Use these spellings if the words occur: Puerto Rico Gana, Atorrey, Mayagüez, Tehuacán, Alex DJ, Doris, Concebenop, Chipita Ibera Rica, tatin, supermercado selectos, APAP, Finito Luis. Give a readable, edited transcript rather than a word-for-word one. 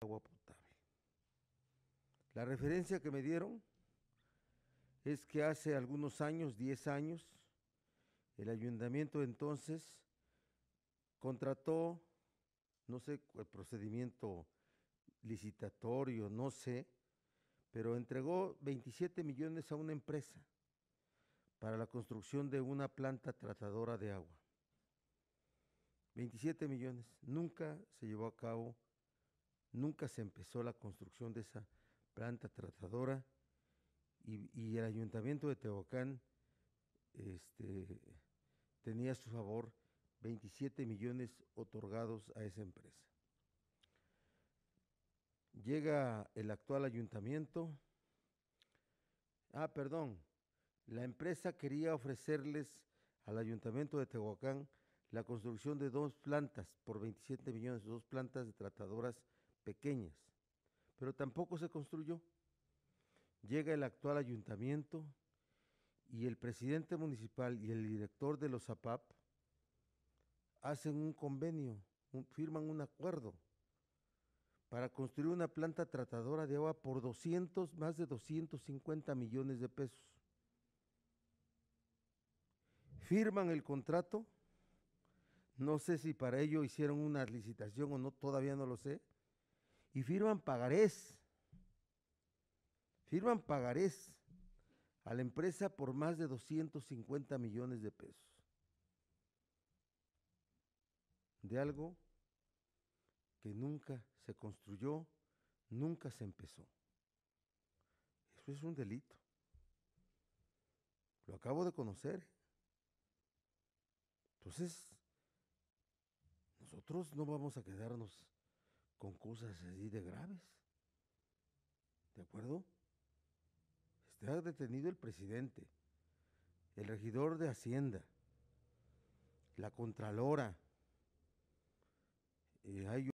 agua potable. La referencia que me dieron es que hace algunos años, 10 años, el ayuntamiento entonces contrató, no sé el procedimiento licitatorio, no sé, pero entregó 27 millones a una empresa para la construcción de una planta tratadora de agua. 27 millones. Nunca se llevó a cabo, nunca se empezó la construcción de esa planta tratadora y el ayuntamiento de Tehuacán tenía a su favor 27 millones otorgados a esa empresa. Llega el actual ayuntamiento, la empresa quería ofrecerles al ayuntamiento de Tehuacán la construcción de dos plantas por 27 millones, dos plantas de tratadoras pequeñas, pero tampoco se construyó. Llega el actual ayuntamiento y el presidente municipal y el director de los APAP hacen un convenio, firman un acuerdo para construir una planta tratadora de agua por más de 250 millones de pesos. Firman el contrato, no sé si para ello hicieron una licitación o no, todavía no lo sé, y firman pagarés a la empresa por más de 250 millones de pesos. De algo que nunca se construyó, nunca se empezó. Eso es un delito. Lo acabo de conocer. Entonces, nosotros no vamos a quedarnos con cosas así de graves. ¿De acuerdo? Está detenido el presidente, el regidor de Hacienda, la contralora. Hay